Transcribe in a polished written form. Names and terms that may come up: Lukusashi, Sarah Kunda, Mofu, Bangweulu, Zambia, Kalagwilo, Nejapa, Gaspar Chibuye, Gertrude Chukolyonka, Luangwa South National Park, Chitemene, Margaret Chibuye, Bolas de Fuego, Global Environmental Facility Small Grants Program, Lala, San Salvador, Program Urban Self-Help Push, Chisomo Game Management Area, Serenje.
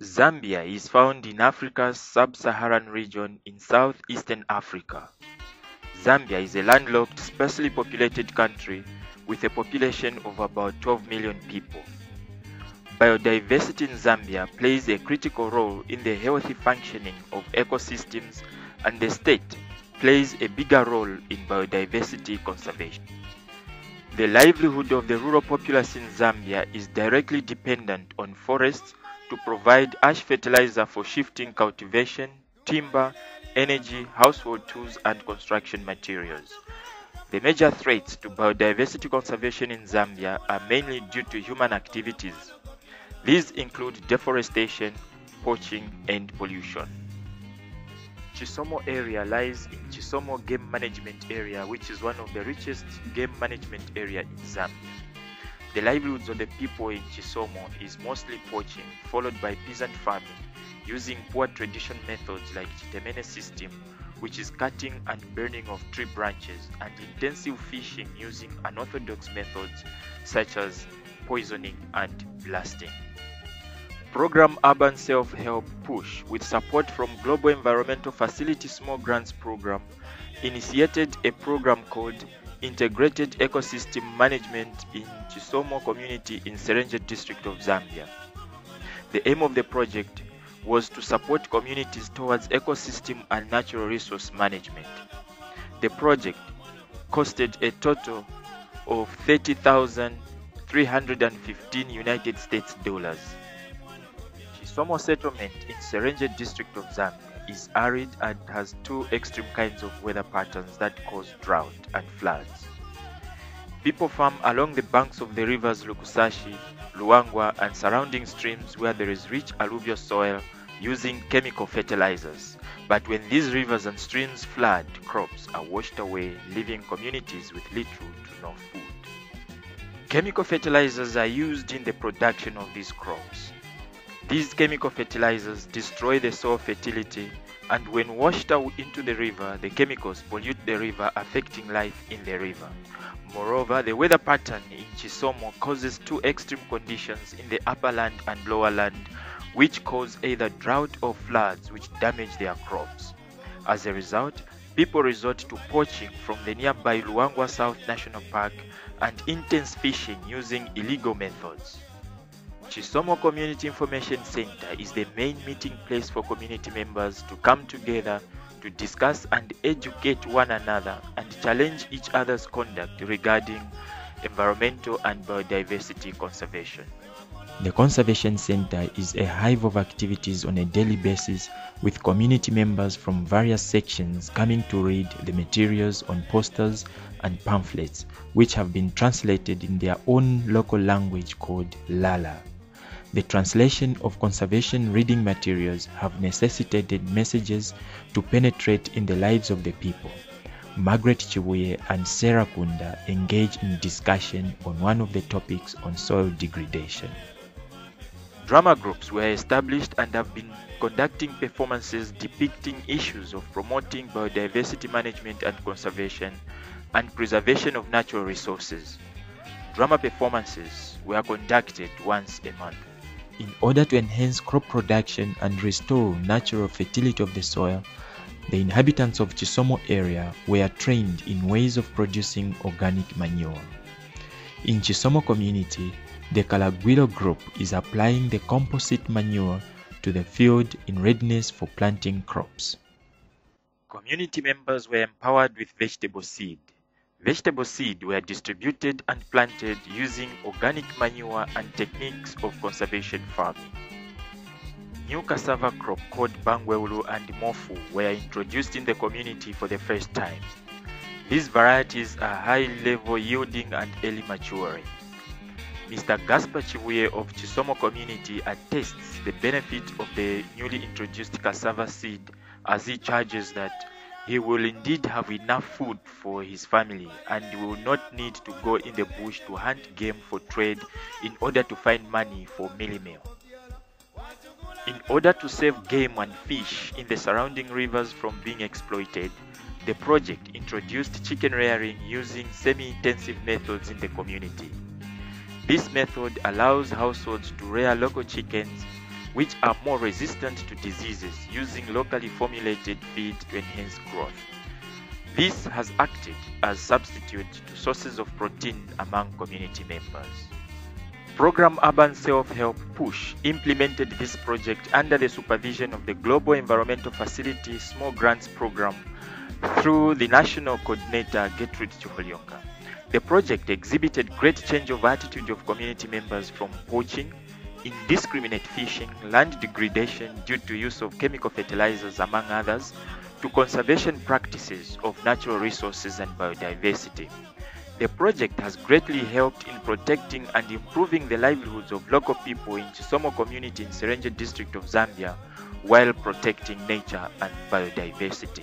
Zambia is found in Africa's sub-Saharan region in southeastern Africa. Zambia is a landlocked, sparsely populated country with a population of about 12 million people. Biodiversity in Zambia plays a critical role in the healthy functioning of ecosystems, and the state plays a bigger role in biodiversity conservation. The livelihood of the rural populace in Zambia is directly dependent on forests to provide ash fertilizer for shifting cultivation, timber, energy, household tools, and construction materials. The major threats to biodiversity conservation in Zambia are mainly due to human activities. These include deforestation, poaching, and pollution. Chisomo area lies in Chisomo Game Management Area, which is one of the richest game management area in Zambia. The livelihoods of the people in Chisomo is mostly poaching, followed by peasant farming, using poor traditional methods like Chitemene system, which is cutting and burning of tree branches, and intensive fishing using unorthodox methods such as poisoning and blasting. Program Urban Self-Help Push, with support from Global Environmental Facility Small Grants Program, initiated a program called Integrated Ecosystem Management in Chisomo community in Serenje district of Zambia. The aim of the project was to support communities towards ecosystem and natural resource management. The project costed a total of $30,315 United States dollars. Chisomo settlement in Serenje district of Zambia is arid and has two extreme kinds of weather patterns that cause drought and floods. People farm along the banks of the rivers Lukusashi, Luangwa, and surrounding streams where there is rich alluvial soil using chemical fertilizers. But when these rivers and streams flood, crops are washed away, leaving communities with little to no food. Chemical fertilizers are used in the production of these crops. These chemical fertilizers destroy the soil fertility, and when washed out into the river, the chemicals pollute the river, affecting life in the river. Moreover, the weather pattern in Chisomo causes two extreme conditions in the upper land and lower land, which cause either drought or floods which damage their crops. As a result, people resort to poaching from the nearby Luangwa South National Park and intense fishing using illegal methods. Chisomo Community Information Center is the main meeting place for community members to come together to discuss and educate one another and challenge each other's conduct regarding environmental and biodiversity conservation. The Conservation Center is a hive of activities on a daily basis, with community members from various sections coming to read the materials on posters and pamphlets, which have been translated in their own local language called Lala. The translation of conservation reading materials have necessitated messages to penetrate in the lives of the people. Margaret Chibuye and Sarah Kunda engage in discussion on one of the topics on soil degradation. Drama groups were established and have been conducting performances depicting issues of promoting biodiversity management and conservation and preservation of natural resources. Drama performances were conducted once a month. In order to enhance crop production and restore natural fertility of the soil, the inhabitants of Chisomo area were trained in ways of producing organic manure. In Chisomo community, the Kalagwilo group is applying the composite manure to the field in readiness for planting crops. Community members were empowered with vegetable seed. Vegetable seed were distributed and planted using organic manure and techniques of conservation farming. New cassava crop called Bangweulu and Mofu were introduced in the community for the first time. These varieties are high-level yielding and early maturing. Mr. Gaspar Chibuye of Chisomo community attests the benefit of the newly introduced cassava seed, as he charges that he will indeed have enough food for his family and will not need to go in the bush to hunt game for trade in order to find money for mealy meal. In order to save game and fish in the surrounding rivers from being exploited, the project introduced chicken rearing using semi-intensive methods in the community. This method allows households to rear local chickens which are more resistant to diseases, using locally formulated feed to enhance growth. This has acted as a substitute to sources of protein among community members. Program Urban Self-Help Push implemented this project under the supervision of the Global Environmental Facility Small Grants Program through the national coordinator Gertrude Chukolyonka. The project exhibited great change of attitude of community members from poaching, indiscriminate fishing, land degradation due to use of chemical fertilizers among others, to conservation practices of natural resources and biodiversity. The project has greatly helped in protecting and improving the livelihoods of local people in Chisomo community in Serenje district of Zambia, while protecting nature and biodiversity.